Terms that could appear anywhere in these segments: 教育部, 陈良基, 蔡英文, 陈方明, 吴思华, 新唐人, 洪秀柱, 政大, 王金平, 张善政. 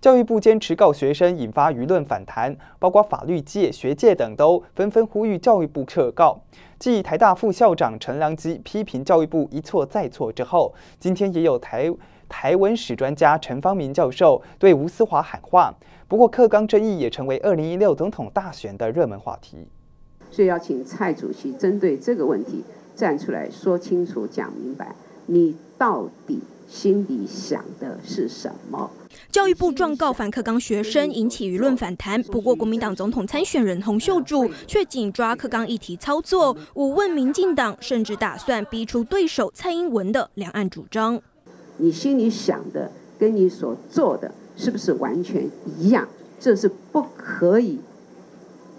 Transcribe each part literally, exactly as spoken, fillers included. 教育部坚持告学生，引发舆论反弹，包括法律界、学界等都纷纷呼吁教育部撤告。继台大副校长陈良基批评教育部一错再错之后，今天也有台台文史专家陈方明教授对吴思华喊话。不过，课纲争议也成为二零一六总统大选的热门话题。所以要请蔡主席针对这个问题站出来说清楚、讲明白，你到底心里想的是什么？教育部状告反课纲学生，引起舆论反弹。不过，国民党总统参选人洪秀柱却紧抓课纲议题操作，武问民进党，甚至打算逼出对手蔡英文的两岸主张。你心里想的跟你所做的是不是完全一样？这是不可以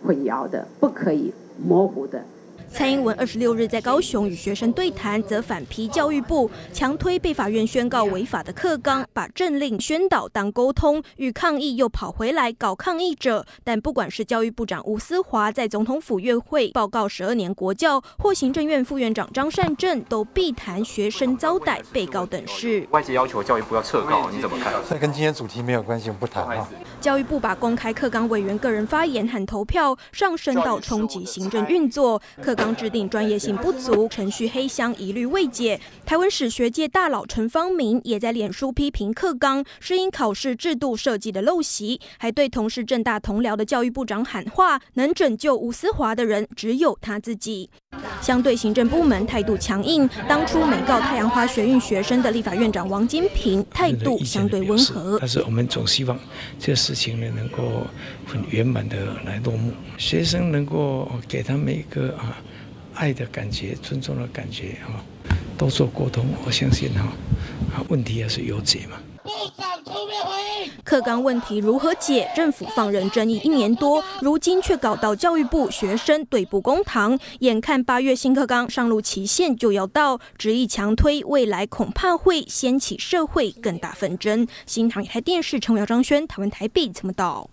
混淆的，不可以模糊的。蔡英文二十六日在高雄与学生对谈，则反批教育部强推被法院宣告违法的课纲，把政令宣导当沟通与抗议，又跑回来搞抗议者。但不管是教育部长吴思华在总统府院会报告十二年国教，或行政院副院长张善政，都避谈学生遭逮、被告等事。外界要求教育部要撤告，你怎么看？这跟今天主题没有关系，我们不谈啊。教育部把公开课纲委员个人发言和投票上升到冲击行政运作，课纲制定专业性不足，程序黑箱一律未解。台湾史学界大佬陈方明也在脸书批评课纲是因考试制度设计的陋习，还对同是政大同僚的教育部长喊话：能拯救吴思华的人只有他自己。相对行政部门态度强硬，当初没告太阳花学运学生的立法院长王金平态度相对温和。但是我们总希望这事情呢能够很圆满的来落幕，学生能够给他们一个啊爱的感觉、尊重的感觉啊，多做沟通，我相信哈啊问题还是有解嘛。课纲问题如何解？政府放任争议一年多，如今却搞到教育部学生对簿公堂。眼看八月新课纲上路期限就要到，执意强推，未来恐怕会掀起社会更大纷争。新唐人台电视陈耀、张轩，台湾台北怎么到？